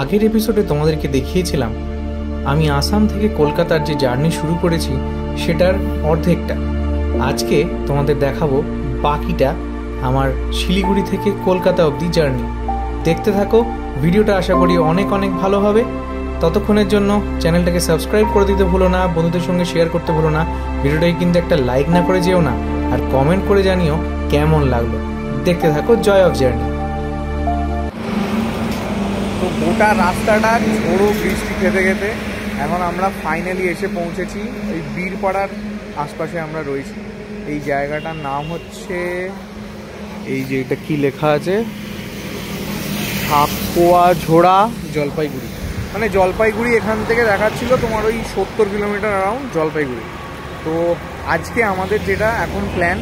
আগের এপিসোডে তোমাদেরকে দেখিয়েছিলাম আমি আসাম থেকে কলকাতার যে জার্নি শুরু করেছি সেটার অর্ধেকটা। আজকে তোমাদের দেখাবো বাকিটা আমার শিলিগুড়ি থেকে কলকাতা অবধি জার্নি। দেখতে থাকো ভিডিওটা, আশা করি অনেক অনেক ভালো হবে। ততক্ষণের জন্য চ্যানেলটাকে সাবস্ক্রাইব করে দিতে ভুলো না, বন্ধুদের সঙ্গে শেয়ার করতে ভুলো না, ভিডিওটাকে কিন্তু একটা লাইক না করে যেও না, আর কমেন্ট করে জানিও কেমন লাগলো। দেখতে থাকো জয় অফ জার্নি। তো গোটা রাস্তাটা ঝোড়ো বৃষ্টি খেতে খেতে এখন আমরা ফাইনালি এসে পৌঁছেছি এই বীরপাড়ার আশপাশে আমরা রয়েছি। এই জায়গাটার নাম হচ্ছে, এই যে এটা কি লেখা আছে, সাপকোয়াঝোড়া জলপাইগুড়ি। মানে জলপাইগুড়ি এখান থেকে দেখাচ্ছিল তোমার ওই 70 কিলোমিটার অ্যারাউন্ড জলপাইগুড়ি। তো আজকে আমাদের যেটা এখন প্ল্যান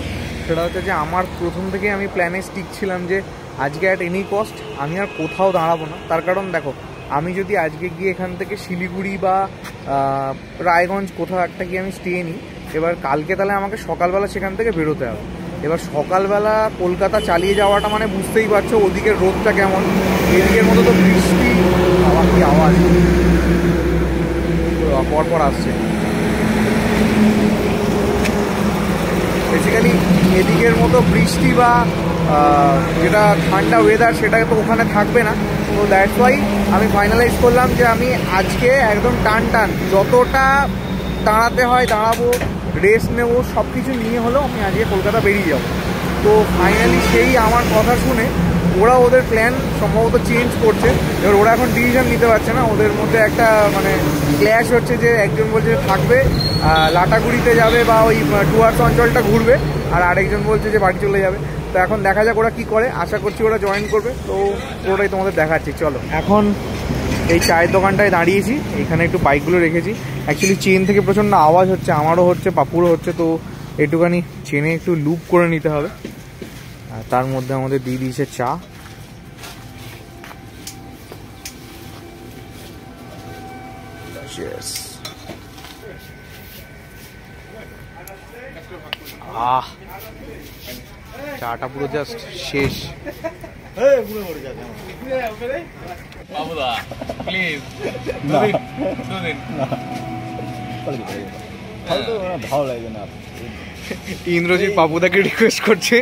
সেটা হচ্ছে যে আমার প্রথম থেকে আমি প্ল্যানে স্টিক ছিলাম যে আজকে অ্যাট এনি কস্ট আমি আর কোথাও দাঁড়াবো না। তার কারণ দেখো, আমি যদি আজকে গিয়ে এখান থেকে শিলিগুড়ি বা রায়গঞ্জ কোথাও একটা গিয়ে আমি স্টে নিই, এবার কালকে তাহলে আমাকে সকালবেলা সেখান থেকে বেরোতে হবে। এবার সকালবেলা কলকাতা চালিয়ে যাওয়াটা মানে বুঝতেই পারছো ওদিকের রোদটা কেমন, এদিকের মতো তো বৃষ্টি। আবার কি আওয়াজ পরপর আসছে। বেসিক্যালি এদিকের মতো বৃষ্টি বা যেটা ঠান্ডা ওয়েদার সেটা তো ওখানে থাকবে না। তো দ্যাটস ওয়াই আমি ফাইনালাইজ করলাম যে আমি আজকে একদম টান যতটা দাঁড়াতে হয় দাঁড়াবো, রেস্ট নেবো, সব কিছু নিয়ে হলেও আমি আজকে কলকাতা বেরিয়ে যাবো। তো ফাইনালি সেই আমার কথা শুনে ওরা ওদের প্ল্যান সম্ভবত চেঞ্জ করছে। এবার ওরা এখন ডিসিশন নিতে পারছে না, ওদের মধ্যে একটা মানে ক্ল্যাশ হচ্ছে যে একজন বলছে থাকবে লাটাগুড়িতে যাবে বা ওই ডুয়ার্স অঞ্চলটা ঘুরবে, আর আরেকজন বলছে যে বাড়ি চলে যাবে। তো এখন দেখা যাক ওরা কী করে, আশা করছি ওরা জয়েন করবে। তো ওটাই তোমাদের দেখাচ্ছি, চলো। এখন এই চায়ের দোকানটায় দাঁড়িয়েছি, এখানে একটু বাইকগুলো রেখেছি। অ্যাকচুয়ালি চেন থেকে প্রচণ্ড আওয়াজ হচ্ছে, আমারও হচ্ছে, পাপুরও হচ্ছে। তো একটুখানি চেনে একটু লুপ করে নিতে হবে। আর তার মধ্যে আমাদের দিয়ে দিয়েছে চা। আহ, চাটা পুরো জাস্ট শেষ। ইন্দ্রজিৎ পাপুদাকে রিকোয়েস্ট করছে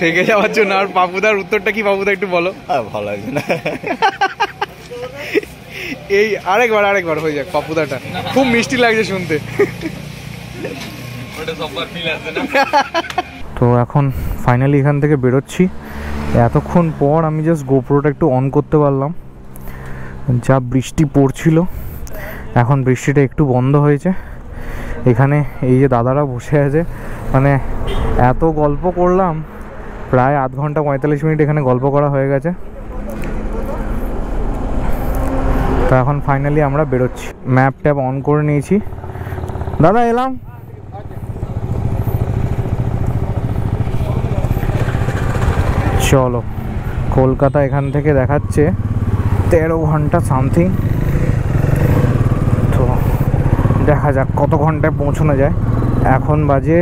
থেকে যাওয়ার জন্য। আর পাপুদার উত্তরটা কি, পাপুদা একটু বলো। ভালো লাগছে না, এই আরেকবার আরেকবার হয়ে যাক। পাপুদাটা খুব মিষ্টি লাগছে শুনতে। তো এখন ফাইনালি এখান থেকে বেরোচ্ছি। এতক্ষণ পর আমি জাস্ট গোপ্রোটা একটু অন করতে পারলাম, যা বৃষ্টি পড়ছিল। এখন বৃষ্টিটা একটু বন্ধ হয়েছে। এখানে এই যে দাদারা বসে আছে, মানে এত গল্প করলাম, প্রায় আধ ঘন্টা 45 মিনিট এখানে গল্প করা হয়ে গেছে। তো এখন ফাইনালি আমরা বেরোচ্ছি, ম্যাপ ট্যাপ অন করে নিয়েছি। দাদা এলাম। চলো, কলকাতা এখান থেকে দেখাচ্ছে 13 ঘন্টা সামথিং। তো দেখা যাক কত ঘন্টায় পৌঁছানো যায়। এখন বাজে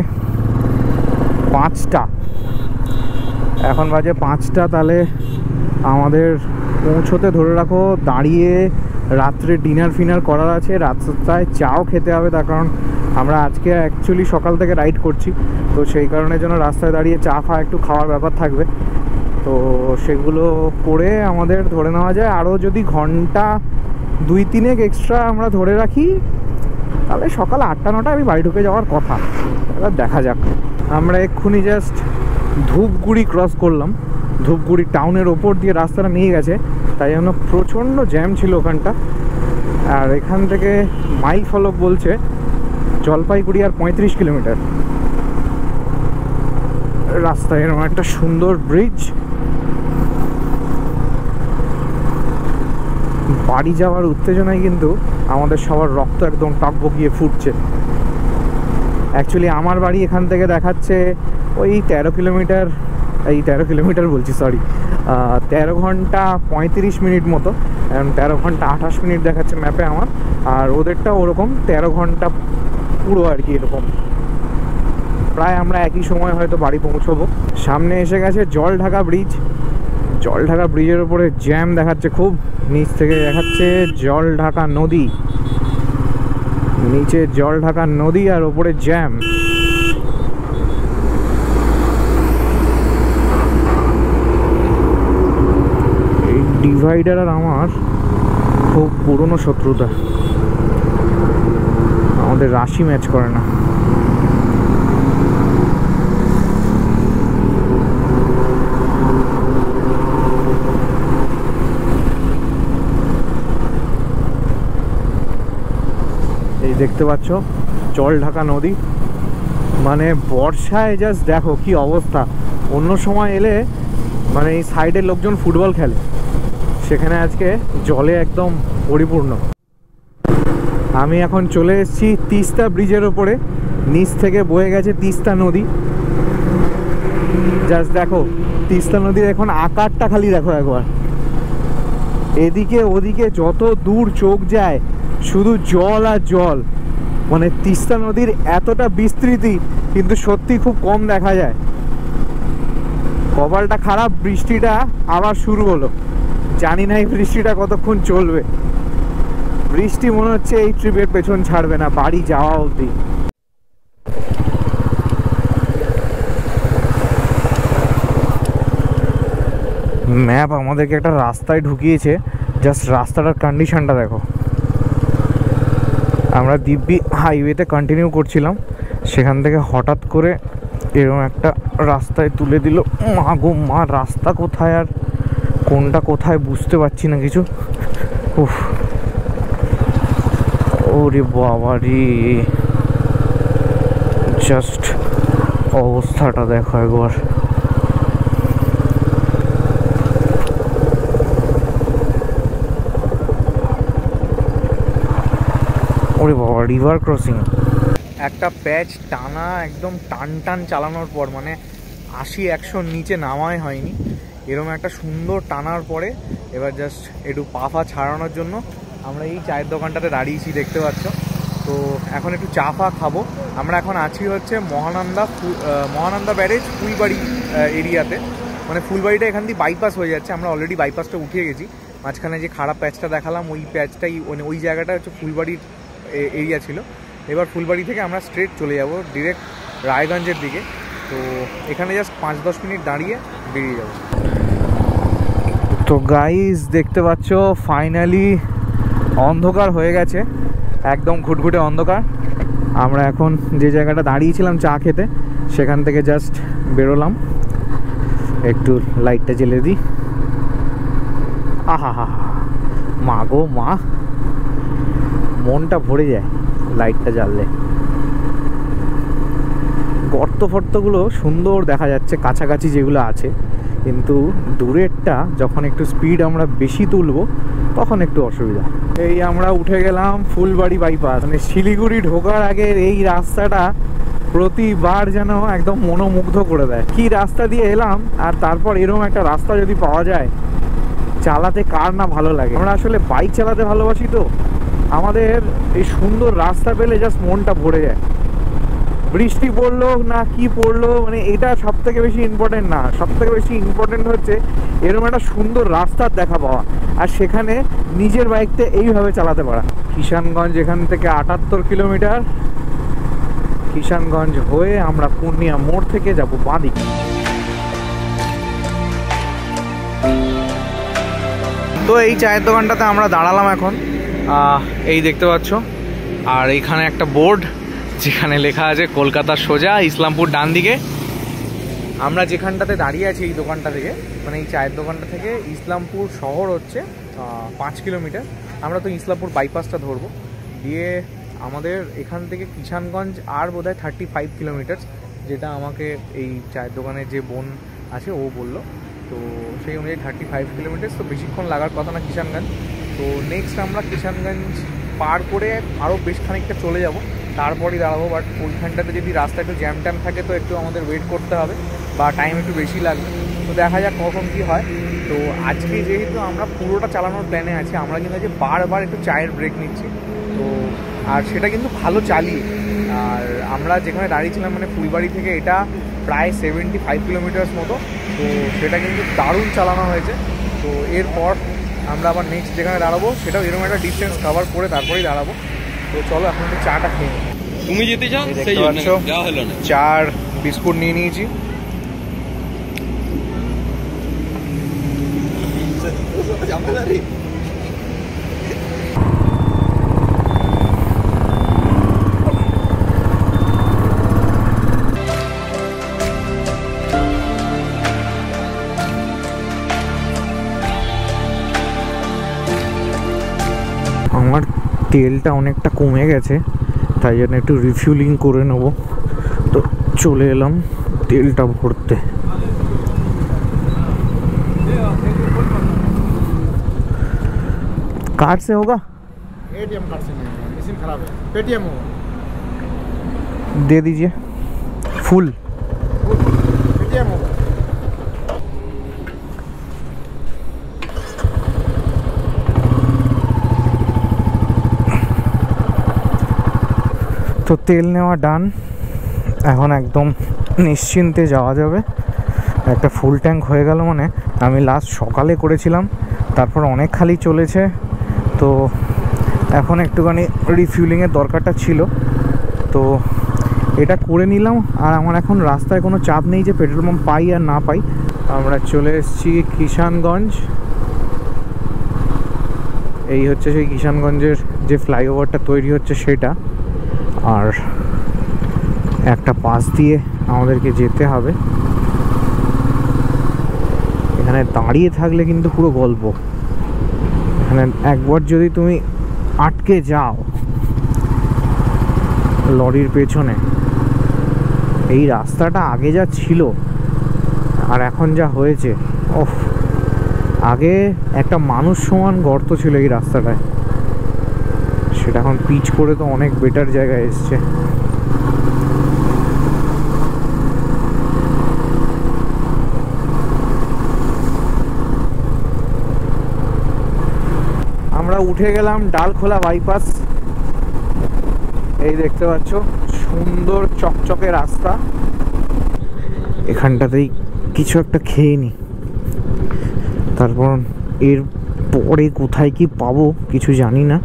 5টা, তাহলে আমাদের পৌঁছোতে ধরে রাখো দাঁড়িয়ে রাত্রে ডিনার ফিনার করার আছে, রাস্তায় চাও খেতে হবে। তার কারণ আমরা আজকে অ্যাকচুয়ালি সকাল থেকে রাইড করছি, তো সেই কারণে যেন রাস্তায় দাঁড়িয়ে চা ফা একটু খাওয়ার ব্যাপার থাকবে। তো সেগুলো করে আমাদের ধরে নেওয়া যায় আরও যদি ঘন্টা 2-3 এক্সট্রা আমরা ধরে রাখি, তাহলে সকাল 8-9টা আমি বাড়ি ঢুকে যাওয়ার কথা। এবার দেখা যাক। আমরা এক্ষুনি জাস্ট ধূপগুড়ি ক্রস করলাম, ধূপগুড়ি টাউনের ওপর দিয়ে রাস্তাটা নিয়ে গেছে, তাই জন্য প্রচণ্ড জ্যাম ছিল ওখানটা। আর এখান থেকে মাইল ফলক বলছে জলপাইগুড়ি আর 35 কিলোমিটার রাস্তা। এরকম একটা সুন্দর ব্রিজ। বাড়ি যাওয়ার উত্তেজনায় কিন্তু আমাদের সবার রক্ত একদম টকবকিয়ে ফুটছে। অ্যাকচুয়ালি আমার বাড়ি এখান থেকে দেখাচ্ছে ওই 13 কিলোমিটার, এই 13 কিলোমিটার বলছি সরি, 13 ঘন্টা 35 মিনিট মতো, 13 ঘন্টা 28 মিনিট দেখাচ্ছে ম্যাপে আমার। আর ওদেরটা ওরকম 13 ঘন্টা পুরো আর কি, এরকম প্রায় আমরা একই সময় হয়তো বাড়ি পৌঁছবো। সামনে এসে গেছে জলঢাকা ব্রিজ, জল ঢাকা ব্রিজের উপরে জ্যাম দেখাচ্ছে খুব, নিচ থেকে দেখাচ্ছে জল ঢাকা নদী, নিচে জল ঢাকা নদী আর উপরে জ্যাম। এই ডিভাইডার আর আমার খুব পুরনো শত্রুতা, আমাদের রাশি ম্যাচ করে না। দেখতে পাচ্ছ জল ঢাকা নদী, মানে বর্ষায় জাস্ট দেখো কি অবস্থা। অন্য সময় এলে মানে এই সাইডের লোকজন ফুটবল খেলে, সেখানে আজকে জলে একদম পরিপূর্ণ। আমি এখন চলে এসেছি তিস্তা ব্রিজের ওপরে, নিচ থেকে বয়ে গেছে তিস্তা নদী। জাস্ট দেখো তিস্তা নদীর এখন আকারটা খালি দেখো একবার, এদিকে ওদিকে যত দূর চোখ যায় শুধু জল আর জল। মানে তিস্তা নদীর এতটা বিস্তৃতি কিন্তু সত্যি খুব কম দেখা যায়। কপালটা খারাপ, বৃষ্টিটা আবার শুরু হলো, জানি না এই বৃষ্টিটা কতক্ষণ চলবে। বৃষ্টি মনে হচ্ছে এই ট্রিপের পেছন ছাড়বে না বাড়ি যাওয়া অবধি। ম্যাপ আমাদেরকে একটা রাস্তায় ঢুকিয়েছে, জাস্ট রাস্তাটার কন্ডিশনটা দেখো। আমরা দিব্যি হাইওয়েতে কন্টিনিউ করছিলাম, সেখান থেকে হঠাৎ করে এরকম একটা রাস্তায় তুলে দিল। মা গো মা, রাস্তা কোথায় আর কোনটা কোথায় বুঝতে পারছি না কিছু। উফ, ওরে বাবা রে, জাস্ট অবস্থাটা দেখো একবার। ওরে বাবা, রিভার ক্রসিং একটা প্যাচ টানা একদম টান চালানোর পর, মানে 80-100 নিচে নামাই হয়নি, এরকম একটা সুন্দর টানার পরে এবার জাস্ট একটু পাফা ছাড়ানোর জন্য আমরা এই চায়ের দোকানটাতে দাঁড়িয়েছি, দেখতে পাচ্ছ। তো এখন একটু চা ফা খাবো। আমরা এখন আছি হচ্ছে মহানন্দা ব্যারেজ ফুলবাড়ি এরিয়াতে, মানে ফুলবাড়িটা এখান দিয়ে বাইপাস হয়ে যাচ্ছে। আমরা অলরেডি বাইপাসটা উঠিয়ে গেছি, মাঝখানে যে খারাপ প্যাচটা দেখালাম ওই প্যাচটাই, মানে ওই জায়গাটা হচ্ছে ফুলবাড়ির এরিয়া ছিল। এবার ফুলবাড়ি থেকে আমরা স্ট্রেট চলে যাব ডিরেক্ট রায়গঞ্জের দিকে। তো এখানে জাস্ট 5-10 মিনিট দাঁড়িয়ে বেরিয়ে যাব। তো গাইজ দেখতে পাচ্ছ ফাইনালি অন্ধকার হয়ে গেছে, একদম ঘুটঘুটে অন্ধকার। আমরা এখন যে জায়গাটা দাঁড়িয়েছিলাম চা খেতে, সেখান থেকে জাস্ট বেরোলাম। একটু লাইটটা জ্বেলে দিই। আহা হা, মা গো মা, মনটা ভরে যায় লাইটটা জ্বাললে। গর্ত ফর্তগুলো সুন্দর দেখা যাচ্ছে কাছাকাছি যেগুলো আছে, কিন্তু দূরেরটা যখন একটু স্পিড আমরা বেশি তুলবো তখন একটু অসুবিধা। এই আমরা উঠে গেলাম ফুলবাড়ি বাইপাস, মানে শিলিগুড়ি ঢোকার আগের এই রাস্তাটা প্রতিবার যেন একদম মনোমুগ্ধ করে দেয়। কি রাস্তা দিয়ে এলাম, আর তারপর এরকম একটা রাস্তা যদি পাওয়া যায় চালাতে কার না ভালো লাগে। আমরা আসলে বাইক চালাতে ভালোবাসি, তো আমাদের এই সুন্দর রাস্তা পেলে জাস্ট মনটা ভরে যায়। বৃষ্টি পড়লো না কি পড়লো, মানে এটা সব থেকে বেশি ইম্পর্টেন্ট না, সব থেকে বেশি ইম্পর্টেন্ট হচ্ছে এরকম একটা সুন্দর রাস্তার দেখা পাওয়া, আর সেখানে নিজের বাইকটা এইভাবে চালাতে পারা। কিষানগঞ্জ এখান থেকে 78 কিলোমিটার। কিষানগঞ্জ হয়ে আমরা পূর্ণিয়া মোড় থেকে যাবো বাঁদিকে। তো এই চায়ের দোকানটাতে আমরা দাঁড়ালাম এখন, এই দেখতে পাচ্ছ। আর এইখানে একটা বোর্ড যেখানে লেখা আছে কলকাতা সোজা, ইসলামপুর ডান দিকে। আমরা যেখানটাতে দাঁড়িয়ে আছি এই দোকানটা থেকে, মানে এই চায়ের দোকানটা থেকে ইসলামপুর শহর হচ্ছে 5 কিলোমিটার। আমরা তো ইসলামপুর বাইপাসটা ধরবো, দিয়ে আমাদের এখান থেকে কিষানগঞ্জ আর বোধহয় 35 কিলোমিটার, যেটা আমাকে এই চায়ের দোকানের যে বোন আছে ও বললো। তো সেই অনুযায়ী 35 কিলোমিটার, তো বেশিক্ষণ লাগার কথা না কিষানগঞ্জ। তো নেক্সট আমরা কিষানগঞ্জ পার করে আরও বেশ খানিকটা চলে যাব, তারপরই দাঁড়াবো। বাট ওইখানটাতে যদি রাস্তা একটু জ্যাম ট্যাম থাকে তো একটু আমাদের ওয়েট করতে হবে, বা টাইম একটু বেশি লাগবে। তো দেখা যাক কখন কী হয়। তো আজকে যেহেতু আমরা পুরোটা চালানোর প্ল্যানে আছি, আমরা কিন্তু আজকে বারবার একটু চায়ের ব্রেক নিচ্ছি, তো আর সেটা কিন্তু ভালো চালিয়ে। আর আমরা যেখানে দাঁড়িয়েছিলাম মানে ফুলবাড়ি থেকে এটা প্রায় 75 কিলোমিটার মতো, तो সেটা কিন্তু দারুণ চালানো হয়েছে। তো এরপর আমরা আবার নেক্সট যেখানে দাঁড়াবো সেটাও এরকম একটা ডিস্টেন্স কভার করে তারপরেই দাঁড়াবো। তো চলো এখন একটু চাটা খেয়ে নিই। তুমি যেতে চাও সেই জন্য চার বিস্কুট নিয়ে নিয়েছি। আমার তেলটা অনেকটা কমে গেছে, তাই জন্য একটু রিফিউলিং করে নেব। তো চলে এলাম তেলটা ভরতে। कार्ड से होगा, एटीएम कार्ड से नहीं, मशीन खराब है, पेटीएम होगा। दे दीजिए फुल पेटीएम होगा। तो तेल नेवा ডান, এখন একদম নিশ্চিন্তে যাওয়া যাবে। একটা ফুল ট্যাঙ্ক হয়ে গেল। মানে আমি লাস্ট সকালে করেছিলাম, তারপর অনেক খালি চলেছে। তো এখন একটুখানি রিফিউলিংয়ের দরকারটা ছিল, তো এটা করে নিলাম। আর আমার এখন রাস্তায় কোনো চাপ নেই যে পেট্রোল পাম্প পাই আর না পাই। আমরা চলে এসেছি কিষানগঞ্জ। এই হচ্ছে সেই কিষানগঞ্জের যে ফ্লাইওভারটা তৈরি হচ্ছে সেটা। আর একটা পাশ দিয়ে আমাদেরকে যেতে হবে। এখানে দাঁড়িয়ে থাকলে কিন্তু পুরো গল্প। মানে একবার যদি তুমি আটকে যাও লরির পেছনে, এই রাস্তাটা আগে যা ছিল আর এখন যা হয়েছে, ওফ! আগে একটা মানুষ সমান গর্ত ছিল এই রাস্তাটায়, সেটা এখন পিচ করে তো অনেক বেটার জায়গায় এসছে। উঠে গেলাম ডালখোলা বাইপাস। এই দেখতে পাচ্ছ সুন্দর চকচকে রাস্তা। এখানটাতেই কিছু একটা খেয়ে নি, তারপর এর পরে কোথায় কি পাবো কিছু জানি না।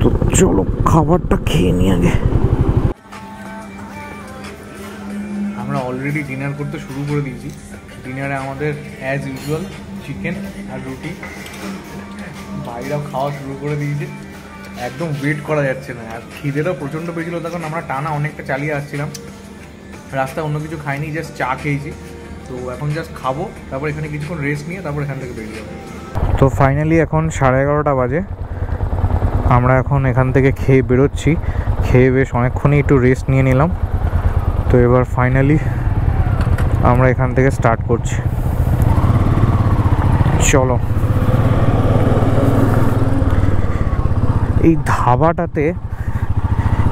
তো চলো খাবারটা খেয়ে নি আগে। আমরা অলরেডি ডিনার করতে শুরু করে দিয়েছি। ডিনারে আমাদের অ্যাজ ইউজুয়াল চিকেন আর রুটি। ভাইরাও খাওয়া শুরু করে দিয়েছে, একদম ওয়েট করা যাচ্ছে না। আর খিদেরও প্রচণ্ড পেয়েছিলো, তখন আমরা টানা অনেকটা চালিয়ে আসছিলাম। রাস্তায় অন্য কিছু খাইনি, জাস্ট চা খেয়েছি। তো এখন জাস্ট খাবো, তারপর এখানে কিছুক্ষণ রেস্ট নিয়ে তারপর এখান থেকে বেরিয়ে যাবো। তো ফাইনালি এখন 11:30 বাজে। আমরা এখন এখান থেকে খেয়ে বেরোচ্ছি। খেয়ে বেশ অনেকক্ষণই একটু রেস্ট নিয়ে নিলাম। তো এবার ফাইনালি আমরা এখান থেকে স্টার্ট করছি। চলো, এই ধাবাটাতে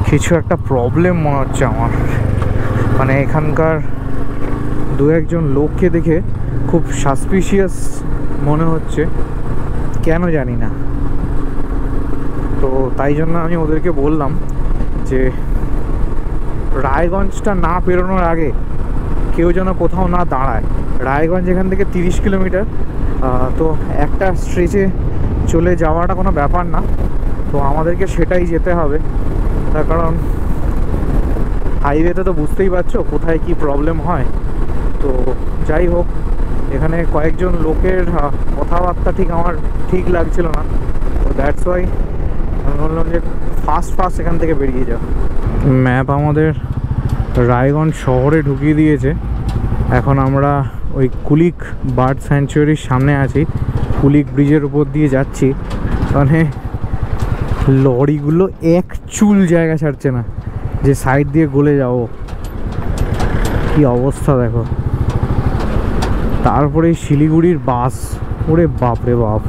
কিছু একটা প্রবলেম মনে হচ্ছে আমার। মানে এখানকার দু একজন লোককে দেখে খুব সাসপিশিয়াস মনে হচ্ছে, কেন জানি না। তো তাই জন্য আমি ওদেরকে বললাম যে রায়গঞ্জটা না পেরোনোর আগে কেউ যেন কোথাও না দাঁড়ায়। রায়গঞ্জ এখান থেকে 30 কিলোমিটার, তো একটা স্ট্রেচে চলে যাওয়াটা কোনো ব্যাপার না। তো আমাদেরকে সেটাই যেতে হবে, তার কারণ হাইওয়েতে তো বুঝতেই পারছো কোথায় কি প্রবলেম হয়। তো যাই হোক, এখানে কয়েকজন লোকের কথাবার্তা আমার ঠিক লাগছিল না। তো দ্যাটস ওয়াই আমি বললাম যে ফাস্ট এখান থেকে বেরিয়ে যাও। ম্যাপ আমাদের রায়গঞ্জ শহরে ঢুকিয়ে দিয়েছে। এখন আমরা ওই কুলিক বার্ড স্যাংচুয়ারির সামনে আছি, কুলিক ব্রিজের উপর দিয়ে যাচ্ছি। মানে লরিগুলো এক চুল জায়গা ছাড়ছে না যে সাইড দিয়ে গলে যাও, কি অবস্থা দেখো। তারপরে শিলিগুড়ির বাস, ওরে বাপরে বাপ!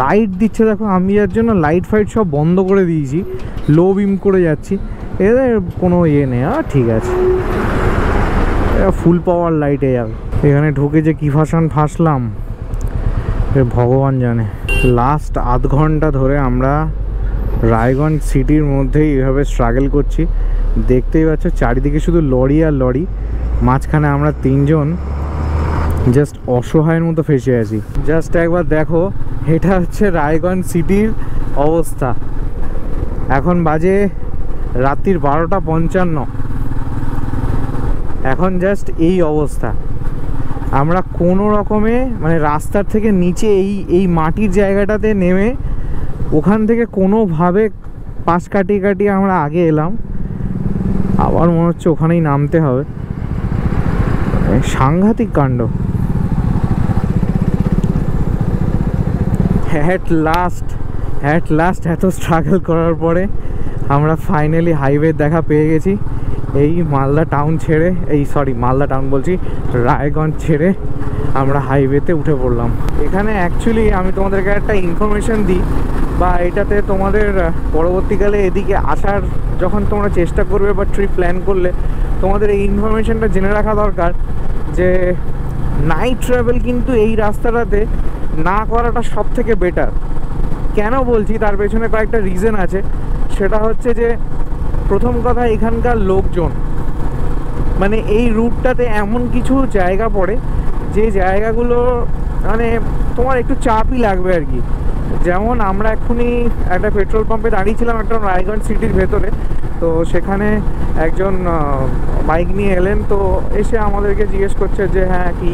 লাইট দিচ্ছে দেখো, আমি যার জন্য লাইট ফাইট সব বন্ধ করে দিয়েছি, লো বিম করে যাচ্ছি। এদের কোনো ইয়ে নেই। ঠিক আছে, ফুল পাওয়ার লাইটে যাবে। এখানে ঢুকে যে কি ফাঁসান ফাঁসলাম ভগবান জানে। লাস্ট আধ ঘন্টা ধরে আমরা রায়গঞ্জ সিটির মধ্যেই এভাবে স্ট্রাগল করছি। দেখতেই পাচ্ছ চারিদিকে শুধু লরি আর লরি। মাঝখানে আমরা তিনজন জাস্ট অসহায়ের মতো ফেসে আছি। জাস্ট একবার দেখো, এটা হচ্ছে রায়গঞ্জ সিটির অবস্থা। এখন বাজে রাত্রির 12টা 55। এখন জাস্ট এই অবস্থা। আমরা কোনো রকমে মানে রাস্তার থেকে নিচে এই মাটির জায়গাটাতে নেমে ওখান থেকে কোনোভাবে পাশ কাটিয়ে কাটিয়ে আমরা আগে এলাম। আবার মনে হচ্ছে ওখানেই নামতে হবে। সাংঘাতিক কাণ্ড। অ্যাট লাস্ট এত স্ট্রাগল করার পরে আমরা ফাইনালি হাইওয়ে দেখা পেয়ে গেছি। এই মালদা টাউন বলছি রায়গঞ্জ ছেড়ে আমরা হাইওয়েতে উঠে পড়লাম। এখানে অ্যাকচুয়ালি আমি তোমাদেরকে একটা ইনফরমেশান দিই, বা এটাতে তোমাদের পরবর্তীকালে এদিকে আসার যখন তোমরা চেষ্টা করবে বা ট্রিপ প্ল্যান করলে তোমাদের এই ইনফরমেশানটা জেনে রাখা দরকার যে নাইট ট্রাভেল কিন্তু এই রাস্তাটাতে না করাটা সব থেকে বেটার। কেন বলছি তার পেছনে কয়েকটা রিজন আছে। সেটা হচ্ছে যে প্রথম কথা, এখানকার লোকজন মানে এই রুটটাতে এমন কিছু জায়গা পড়ে যে জায়গাগুলো মানে তোমার একটু চাপই লাগবে আর কি। যেমন আমরা এক্ষুনি একটা পেট্রোল পাম্পে দাঁড়িয়েছিলাম একটা রায়গঞ্জ সিটির ভেতরে, তো সেখানে একজন বাইক নিয়ে এলেন। তো এসে আমাদেরকে জিজ্ঞেস করছে যে হ্যাঁ কি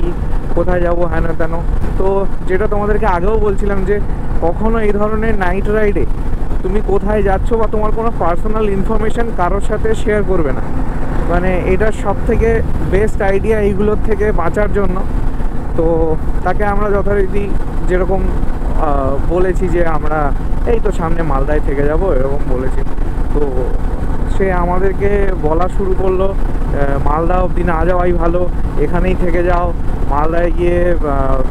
কোথায় যাবো হ্যাঁ না তেন। তো যেটা তোমাদেরকে আগেও বলছিলাম যে কখনো এই ধরনের নাইট রাইডে তুমি কোথায় যাচ্ছ বা তোমার কোনো পার্সোনাল ইনফরমেশান কারোর সাথে শেয়ার করবে না। মানে এটা সব থেকে বেস্ট আইডিয়া এইগুলোর থেকে বাঁচার জন্য। তো তাকে আমরা যথারীতি যেরকম বলেছি যে আমরা এই তো সামনে মালদায় থেকে যাব এরকম বলেছি। তো সে আমাদেরকে বলা শুরু করলো মালদা অবধি না যাওয়াই ভালো, এখানেই থেকে যাও, মালদায় গিয়ে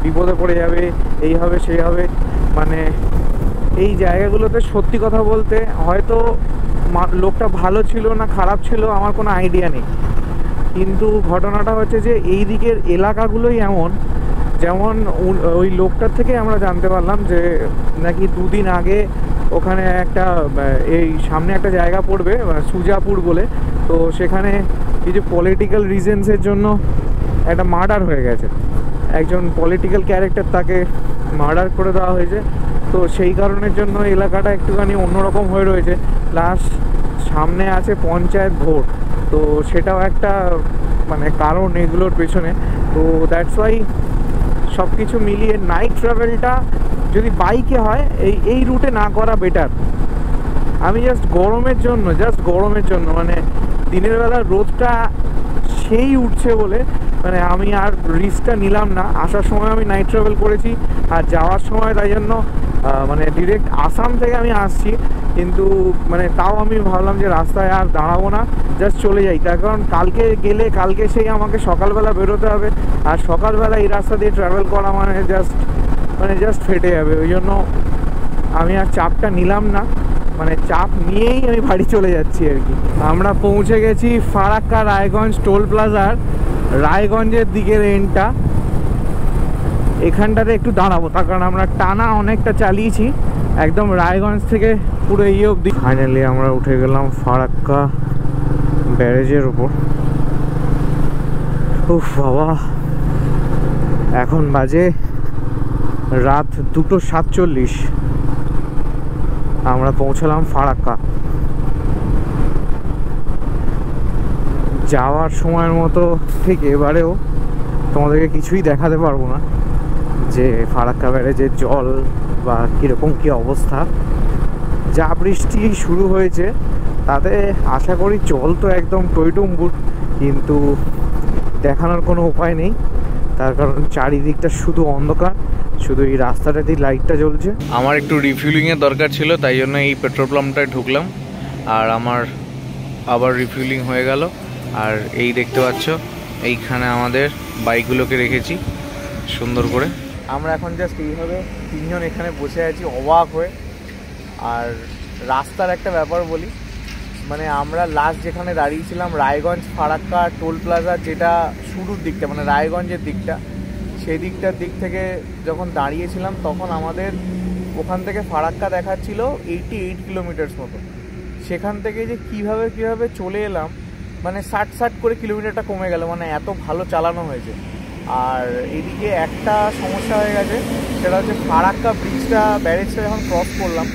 বিপদে পড়ে যাবে, এই হবে সেই হবে। মানে এই জায়গাগুলোতে সত্যি কথা বলতে হয়তো লোকটা ভালো ছিল না খারাপ ছিল আমার কোনো আইডিয়া নেই, কিন্তু ঘটনাটা হচ্ছে যে এই দিকের এলাকাগুলোই এমন। যেমন ওই লোকটার থেকে আমরা জানতে পারলাম যে নাকি দুদিন আগে ওখানে একটা এই সামনে একটা জায়গা পড়বে সুজাপুর বলে, তো সেখানে কিছু পলিটিক্যাল রিজনসের জন্য একটা মার্ডার হয়ে গেছে। একজন পলিটিক্যাল ক্যারেক্টার, তাকে মার্ডার করে দেওয়া হয়েছে। তো সেই কারণের জন্য এলাকাটা একটুখানি অন্যরকম হয়ে রয়েছে। প্লাস সামনে আছে পঞ্চায়েত ভোট, তো সেটাও একটা মানে কারণ এগুলোর পেছনে। তো দ্যাটস ওয়াই সব কিছু মিলিয়ে নাইট ট্রাভেলটা যদি বাইকে হয় এই রুটে না করা বেটার। আমি জাস্ট গরমের জন্য মানে দিনের বেলা রোদটা সেই উঠছে বলে মানে আমি আর রিস্কটা নিলাম না। আসার সময় আমি নাইট ট্রাভেল করেছি আর যাওয়ার সময়, তাই জন্য মানে ডিরেক্ট আসাম থেকে আমি আসছি, কিন্তু মানে তাও আমি ভাবলাম যে রাস্তায় আর দাঁড়াবো না, জাস্ট চলে যাই। তার কারণ কালকে গেলে কালকে সেই আমাকে সকালবেলা বেরোতে হবে, আর সকালবেলা এই রাস্তা দিয়ে ট্রাভেল করা মানে জাস্ট ফেটে যাবে। ওই জন্য আমি আর চাপটা নিলাম না, মানে চাপ নিয়েই আমি বাড়ি চলে যাচ্ছি আর কি। আমরা পৌঁছে গেছি ফারাক্কা রায়গঞ্জ টোল প্লাজার রায়গঞ্জের দিকের এন্ডটা। এখানটাতে একটু দাঁড়াবো তার কারণ আমরা টানা অনেকটা চালিয়েছি একদম রায়গঞ্জ থেকে পুরো ইয়ে অবধি। ফাইনালি আমরা উঠে গেলাম ফারাক্কা ব্যারেজের উপর। উফ বাবা, এখন বাজে রাত 2:47। আমরা পৌঁছলাম ফারাক্কা। যাওয়ার সময়ের মতো ঠিক এবারেও তোমাদেরকে কিছুই দেখাতে পারবো না যে ফারাক্কা ব্যারেজের জল বা কীরকম কী অবস্থা। যা বৃষ্টি শুরু হয়েছে তাতে আশা করি জল তো একদম টইটুম্বুর, কিন্তু দেখানোর কোনো উপায় নেই তার কারণ চারিদিকটা শুধু অন্ধকার, শুধু এই রাস্তাটাতেই লাইটটা জ্বলছে। আমার একটু রিফিউলিংয়ের দরকার ছিল, তাই জন্য এই পেট্রোল পাম্পটায় ঢুকলাম আর আমার আবার রিফিউলিং হয়ে গেল। আর এই দেখতে পাচ্ছ এইখানে আমাদের বাইকগুলোকে রেখেছি সুন্দর করে। আমরা এখন জাস্ট এইভাবে তিনজন এখানে বসে আছি অবাক হয়ে। আর রাস্তার একটা ব্যাপার বলি, মানে আমরা লাস্ট যেখানে দাঁড়িয়েছিলাম রায়গঞ্জ ফারাক্কা টোল প্লাজা, যেটা শুরুর দিকটা মানে রায়গঞ্জের দিকটা, সেই দিকটার দিক থেকে যখন দাঁড়িয়েছিলাম তখন আমাদের ওখান থেকে ফারাক্কা দেখাচ্ছিল 88 কিলোমিটার্স মতো। সেখান থেকে যে কীভাবে চলে এলাম मैंने 60-60 করে কিলোমিটারটা কমে গেল, মানে এত ভালো চালানো হয়েছে। আর এদিকে একটা সমস্যা হয়ে গেছে, সেটা হচ্ছে ফারাক্কা ব্রিজটা, ব্যারেজটা যখন ক্রস করলাম,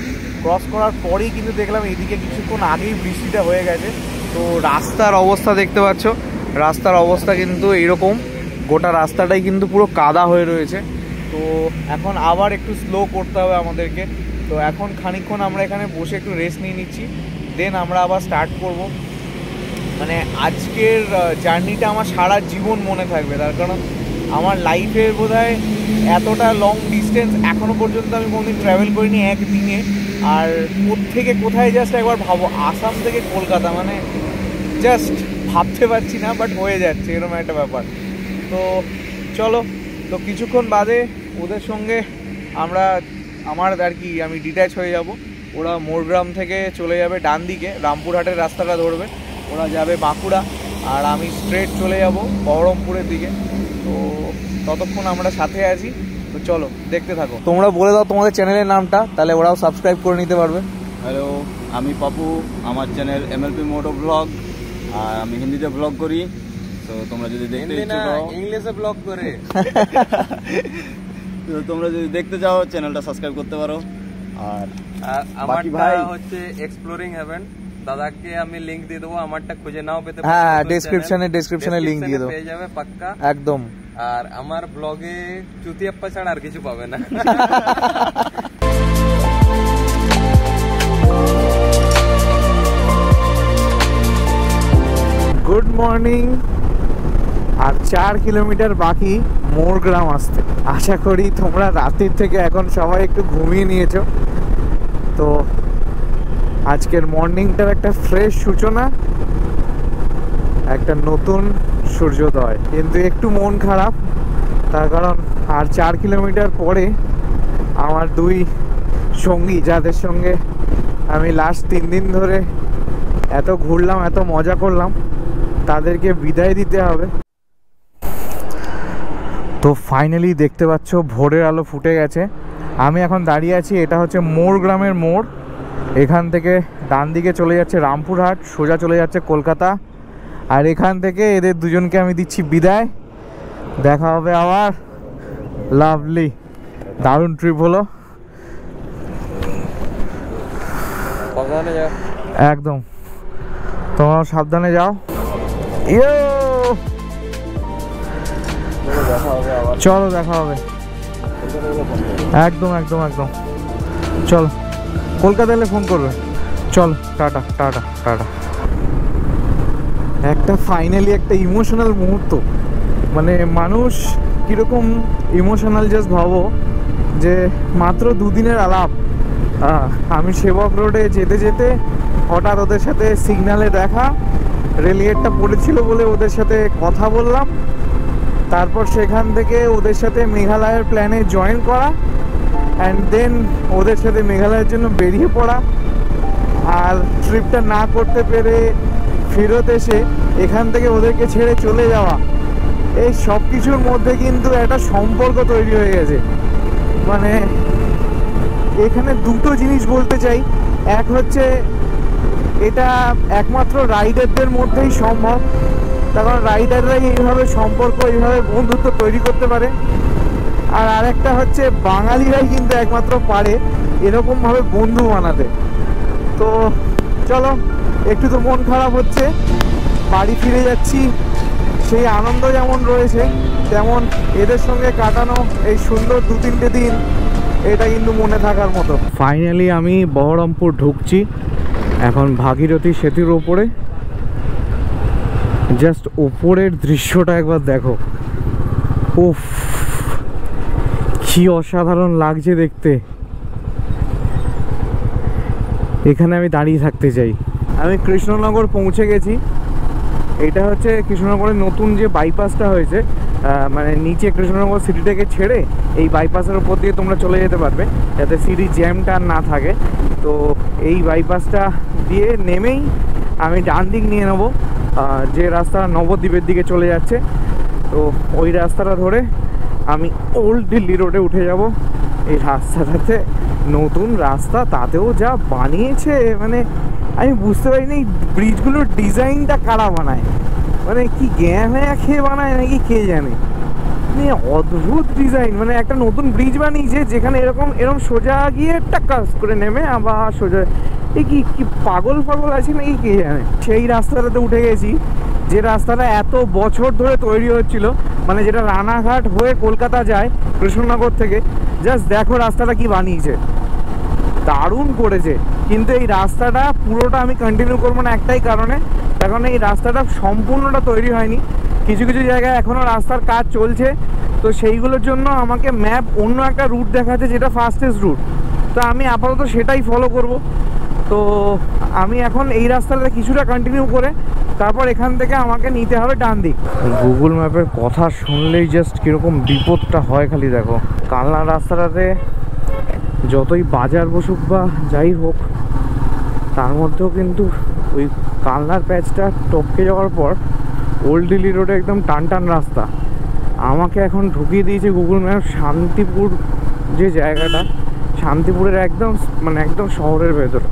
ক্রস করার পরেই কিন্তু দেখলাম এদিকে কিছুক্ষণ আগেই বৃষ্টিটা হয়ে গেছে। তো রাস্তার অবস্থা দেখতে পাচ্ছ, রাস্তার অবস্থা কিন্তু এইরকম, গোটা রাস্তাটাই কিন্তু পুরো কাদা হয়ে রয়েছে। তো এখন আবার একটু স্লো করতে হবে আমাদেরকে। তো এখন খানিকক্ষণ আমরা এখানে বসে একটু রেস্ট নিয়ে নিচ্ছি, দেন আমরা আবার স্টার্ট করব। মানে আজকের জার্নিটা আমার সারা জীবন মনে থাকবে, তার কারণ আমার লাইফের বোধহয় এতটা লং ডিস্টেন্স এখনও পর্যন্ত আমি কোনোদিন ট্রাভেল করিনি একদিনে। আর কোথেকে কোথায় জাস্ট একবার ভাবো, আসাম থেকে কলকাতা, মানে জাস্ট ভাবতে পারছি না, বাট হয়ে যাচ্ছে, এরকম একটা ব্যাপার। তো চলো, তো কিছুক্ষণ বাদে ওদের সঙ্গে আমরা আমার আর কি আমি ডিট্যাচ হয়ে যাব। ওরা মোরগ্রাম থেকে চলে যাবে ডান দিকে, রামপুরহাটের রাস্তাটা ধরবে, ওরা যাবে বাঁকুড়া, আর আমি স্ট্রেট চলে যাব বহরমপুরের দিকে। তো ততক্ষণ আমরা সাথে আছি, তো চলো দেখতে থাকো। তোমরা বলে দাও তোমাদের চ্যানেলের নামটা, তাহলে ওরাও সাবস্ক্রাইব করে নিতে পারবে। হ্যালো, আমি পাপু, আমার চ্যানেল MLP মোটো ব্লগ, আর আমি হিন্দিতে ব্লগ করি। তো তোমরা যদি দেখতে চাও, ইংলিশে ব্লগ করে, তো তোমরা যদি দেখতে চাও চ্যানেলটা সাবস্ক্রাইব করতে পারো। আর আমার ভাই হচ্ছে এক্সপ্লোরিং হেভেন, দাদাকে আমি লিংক দিয়ে দেবো, আমারটা খুঁজে নাও পেতে পারো। হ্যাঁ, ডেসক্রিপশনে লিংক দিয়ে দেবো, পেয়ে যাবে পাক্কা একদম। আর আমার ব্লগে চুতিয়াপ্পা ছাড়া আর কিছু পাবে না। Good morning. আর 4 কিলোমিটার বাকি মোরগ্রাম আসতে। আশা করি তোমরা রাতের থেকে এখন সবাই একটু ঘুমিয়ে নিয়েছো। তো আজকের মর্নিংটার একটা ফ্রেশ সূচনা, একটা নতুন সূর্যোদয়। কিন্তু একটু মন খারাপ, তার কারণ আর 4 কিলোমিটার পরে আমার 2 সঙ্গী, যাদের সঙ্গে আমি লাস্ট 3 দিন ধরে এত ঘুরলাম, এত মজা করলাম, তাদেরকে বিদায় দিতে হবে। তো ফাইনালি দেখতে পাচ্ছ ভোরের আলো ফুটে গেছে। আমি এখন দাঁড়িয়ে আছি, এটা হচ্ছে মোরগ্রামের মোড়। এখান থেকে ডান দিকে চলে যাচ্ছে রামপুরহাট, সোজা চলে যাচ্ছে কলকাতা। আর এখান থেকে এদের দুজনকে আমি দিচ্ছি বিদায়, দেখা হবে আবার। লাভলি, দারুণ ট্রিপ হলো একদম। তোমরা সাবধানে যাও। চলো দেখা হবে, একদম একদম একদম। চলো কলকাতা এলে ফোন করবে। চলো টাটা টাটা টাটা। একটা ফাইনালি একটা ইমোশনাল মুহূর্ত, মানে মানুষ কীরকম ইমোশনাল জাস্ট ভাবো, যে মাত্র 2 দিনের আলাপ। আমি সেবক রোডে যেতে যেতে হঠাৎ ওদের সাথে সিগনালে দেখা, রেলিয়েটটা পড়েছিল বলে ওদের সাথে কথা বললাম, তারপর সেখান থেকে ওদের সাথে মেঘালয়ের প্ল্যানে জয়েন করা, অ্যান্ড দেন ওদের সাথে মেঘালয়ের জন্য বেরিয়ে পড়া। আর ট্রিপটা না করতে পেরে ফেরত এসে এখান থেকে ওদেরকে ছেড়ে চলে যাওয়া, এই সব কিছুর মধ্যে কিন্তু একটা সম্পর্ক তৈরি হয়ে গেছে। মানে এখানে দুটো জিনিস বলতে চাই, এক হচ্ছে এটা একমাত্র রাইডারদের মধ্যেই সম্ভব, কারণ রাইডাররাই এইভাবে সম্পর্ক, এইভাবে বন্ধুত্ব তৈরি করতে পারে। আর আরেকটা হচ্ছে বাঙালিরাই কিন্তু একমাত্র পারে এরকমভাবে বন্ধু বানাতে। তো চলো, একটু তো মন খারাপ হচ্ছে, বাড়ি ফিরে যাচ্ছি। সেই আনন্দ যেমন রয়েছে, তেমন এদের সঙ্গে কাটানো এই সুন্দর 2-3টে দিন, এটা কিন্তু মনে থাকার মতো। ফাইনালি আমি বহরমপুর ঢুকছি এখন, ভাগীরথী সেতুর ওপরে। জাস্ট ওপরের দৃশ্যটা একবার দেখো, উফ কি অসাধারণ লাগছে দেখতে। এখানে আমি দাঁড়িয়ে থাকতে চাই। আমি কৃষ্ণনগর পৌঁছে গেছি। এটা হচ্ছে কৃষ্ণনগরের নতুন যে বাইপাসটা হয়েছে, মানে নিচে কৃষ্ণনগর সিটিটাকে ছেড়ে এই বাইপাসের উপর দিয়ে তোমরা চলে যেতে পারবে, যাতে সিটি জ্যামটা না থাকে। তো এই বাইপাসটা দিয়ে নেমেই আমি ডান দিক নিয়ে নেব, যে রাস্তা নবদ্বীপের দিকে চলে যাচ্ছে। তো ওই রাস্তাটা ধরে আমি ওল্ড দিল্লি রোডে উঠে যাব। এই রাস্তাটাতে নতুন রাস্তা, তাতেও যা বানিয়েছে, মানে আমি বুঝতে পারিনি ব্রিজগুলোর ডিজাইনটা কারা বানায়, মানে কি জ্ঞান খেয়ে বানায় নাকি কে জানে। অদ্ভুত ডিজাইন, মানে একটা নতুন ব্রিজ বানিয়েছে যেখানে এরকম এরকম সোজা গিয়ে টাকাস করে নেমে আবার সোজা, এ কি কি পাগল পাগল আছে নাকি কে জানে। সেই রাস্তাটাতে উঠে গেছি যে রাস্তাটা এত বছর ধরে তৈরি হচ্ছিল, মানে যেটা রানাঘাট হয়ে কলকাতা যায় কৃষ্ণনগর থেকে। জাস্ট দেখো রাস্তাটা কি বানিয়েছে, দারুণ করেছে। কিন্তু এই রাস্তাটা পুরোটা আমি কন্টিনিউ করবো না একটাই কারণে, কারণ এই রাস্তাটা সম্পূর্ণটা তৈরি হয়নি, কিছু কিছু জায়গায় এখনও রাস্তার কাজ চলছে। তো সেইগুলোর জন্য আমাকে ম্যাপ অন্য একটা রুট দেখাচ্ছে যেটা ফাস্টেস্ট রুট, তো আমি আপাতত সেটাই ফলো করব। তো আমি এখন এই রাস্তাটা কিছুটা কন্টিনিউ করে তারপর এখান থেকে আমাকে নিতে হবে ডান দিক। গুগল ম্যাপের কথা শুনলেই জাস্ট কীরকম বিপদটা হয় খালি দেখো। কালনা রাস্তাটাতে যতই বাজার বসুক বা যাই হোক, তার মধ্যেও কিন্তু ওই কালনার প্যাচটা টপকে যাওয়ার পর ওল্ড দিল্লি রোডে একদম টান টান রাস্তা। আমাকে এখন ঢুকিয়ে দিয়েছে গুগল ম্যাপ শান্তিপুর, যে জায়গাটা শান্তিপুরের একদম মানে একদম শহরের ভেতরে।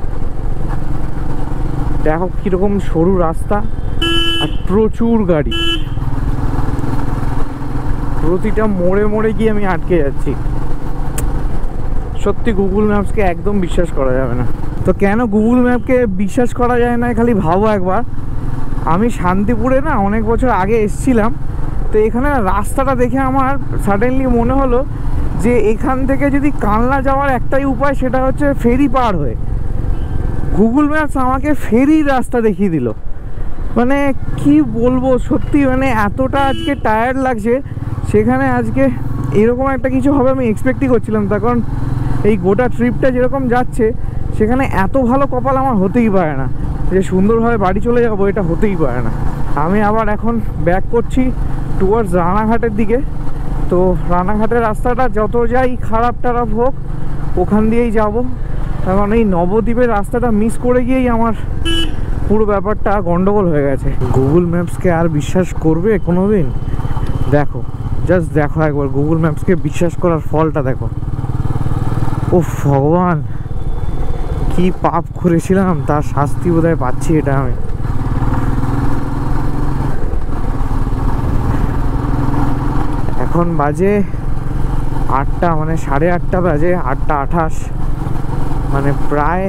দেখো কীরকম সরু রাস্তা আর প্রচুর গাড়ি, প্রতিটা মোড়ে মোড়ে গিয়ে আমি আটকে যাচ্ছি। সত্যি গুগল ম্যাপসকে একদম বিশ্বাস করা যাবে না। তো কেন গুগল ম্যাপকে বিশ্বাস করা যায় না খালি ভাবো একবার। আমি শান্তিপুরে না অনেক বছর আগে এসেছিলাম, তো এখানে রাস্তাটা দেখে আমার সাডেনলি মনে হলো যে এখান থেকে যদি কালনা যাওয়ার একটাই উপায় সেটা হচ্ছে ফেরি পার হয়ে। গুগল ম্যাপস আমাকে ফেরির রাস্তা দেখিয়ে দিল, মানে কি বলবো সত্যি, মানে এতটা আজকে টায়ার্ড লাগছে। সেখানে আজকে এরকম একটা কিছু হবে আমি এক্সপেক্টই করছিলাম, তখন এই গোটা ট্রিপটা যেরকম যাচ্ছে সেখানে এত ভালো কপাল আমার হতেই পারে না যে সুন্দরভাবে বাড়ি চলে যাবো, এটা হতেই পারে না। আমি আবার এখন ব্যাক করছি টুয়ার্ডস রানাঘাটের দিকে। তো রানাঘাটের রাস্তাটা যত যাই খারাপ টারাপ হোক ওখান দিয়েই যাব, কারণ এই নবদ্বীপের রাস্তাটা মিস করে গিয়েই আমার পুরো ব্যাপারটা গন্ডগোল হয়ে গেছে। গুগল ম্যাপসকে আর বিশ্বাস করবে কোনো দিন? দেখো জাস্ট দেখো একবার গুগল ম্যাপসকে বিশ্বাস করার ফলটা দেখো। ও ভগবান, কি পাপ করেছিলাম তার শাস্তি বোধহয় পাচ্ছি এটা আমি। এখন বাজে 8টা, মানে 8:30 বাজে, 8:28, মানে প্রায়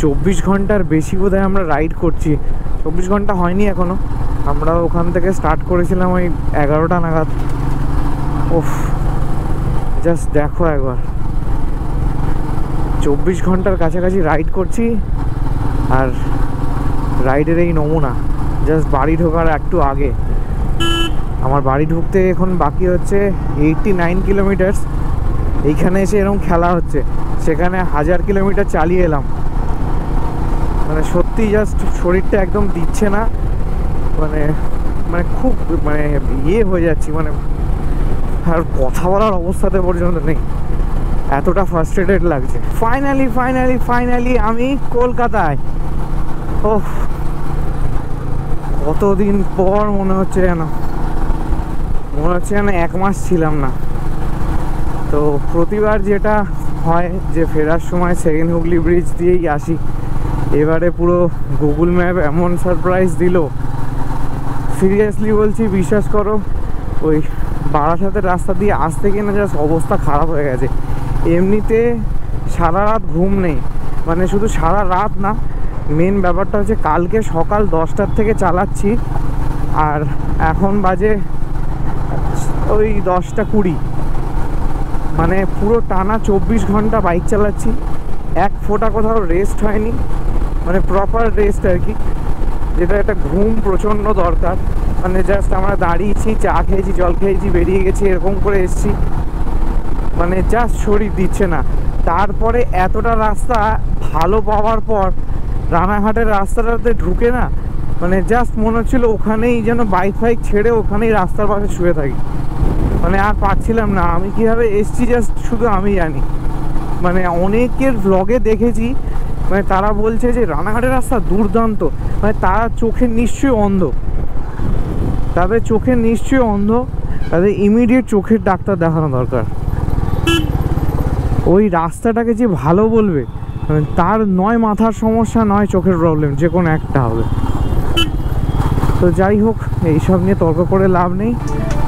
24 ঘন্টার বেশি বোধহয় আমরা রাইড করছি। 24 ঘন্টা হয়নি এখনো, আমরা ওখান থেকে স্টার্ট করেছিলাম ওই 11টা নাগাদ। ওফ জাস্ট দেখো একবার, 24 ঘন্টার কাছাকাছি রাইড করছি আর রাইডের এই নমুনা। জাস্ট বাড়ি ঢোকার একটু আগে, আমার বাড়ি ঢুকতে এখন বাকি হচ্ছে 89 কিলোমিটার। এইখানে এসে এরকম খেলা হচ্ছে, সেখানে 1000 কিলোমিটার চালিয়ে এলাম। মানে সত্যি জাস্ট শরীরটা একদম দিচ্ছে না, মানে মানে খুব মানে ইয়ে হয়ে যাচ্ছি, মানে আর কথা বলার অবস্থাতে পর্যন্ত নেই, এতটা ফ্রাস্ট্রেটেড লাগছে। ফাইনালি আমি কলকাতায়। ওহ কতদিন পর মনে হচ্ছে যেন 1 মাস ছিলাম না। তো প্রতিবার যেটা হয় যে ফেরার সময় সেকেন্ড হুগলি ব্রিজ দিয়েই আসি, এবারে পুরো গুগল ম্যাপ এমন সারপ্রাইজ দিল, সিরিয়াসলি বলছি বিশ্বাস করো। ওই বারাসাতের রাস্তা দিয়ে আসতে কিনা জাস্ট অবস্থা খারাপ হয়ে গেছে। এমনিতে সারা রাত ঘুম নেই, মানে শুধু সারা রাত না, মেন ব্যাপারটা হচ্ছে কালকে সকাল 10টার থেকে চালাচ্ছি আর এখন বাজে ওই 10:20, মানে পুরো টানা 24 ঘন্টা বাইক চালাচ্ছি, এক ফোঁটা কোথাও রেস্ট হয়নি, মানে প্রপার রেস্ট আর কি, যেটা একটা ঘুম প্রচণ্ড দরকার। মানে জাস্ট আমরা দাঁড়িয়েছি, চা খেয়েছি, জল খেয়েছি, বেরিয়ে গেছি, এরকম করে এসেছি, মানে জাস্ট শরীর দিচ্ছে না। তারপরে এতটা রাস্তা ভালো পাওয়ার পর রানাঘাটের রাস্তাটাতে ঢুকে না, মানে জাস্ট মনে হচ্ছিলো ওখানেই যেন বাইক ফাইক ছেড়ে ওখানেই রাস্তার পাশে শুয়ে থাকি, মানে আর পারছিলাম না। আমি কীভাবে এসছি জাস্ট শুধু আমি জানি, মানে অনেকের ব্লগে দেখেছি, মানে তারা বলছে যে রানাঘাটের রাস্তা দুর্দান্ত, মানে তারা তাদের চোখের নিশ্চয়ই অন্ধ, তাদের ইমিডিয়েট চোখের ডাক্তার দেখানো দরকার। ওই রাস্তাটাকে যে ভালো বলবে তার নয় মাথার সমস্যা নয় চোখের প্রবলেম, যে কোনো একটা হবে। তো যাই হোক, এইসব নিয়ে তর্ক করে লাভ নেই।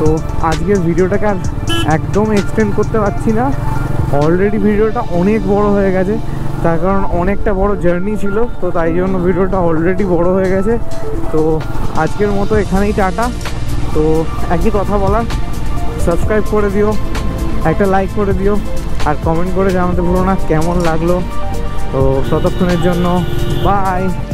তো আজকের ভিডিওটাকে আর একদম এক্সটেন্ড করতে পারছি না, অলরেডি ভিডিওটা অনেক বড় হয়ে গেছে, তার কারণ অনেকটা বড় জার্নি ছিল, তো তাই জন্য ভিডিওটা অলরেডি বড় হয়ে গেছে। তো আজকের মতো এখানেই টাটা। তো একই কথা বলার, সাবস্ক্রাইব করে দিও, একটা লাইক করে দিও, আর কমেন্ট করে জানাতে ভুলো না কেমন লাগলো। তো ততক্ষণের জন্য বাই।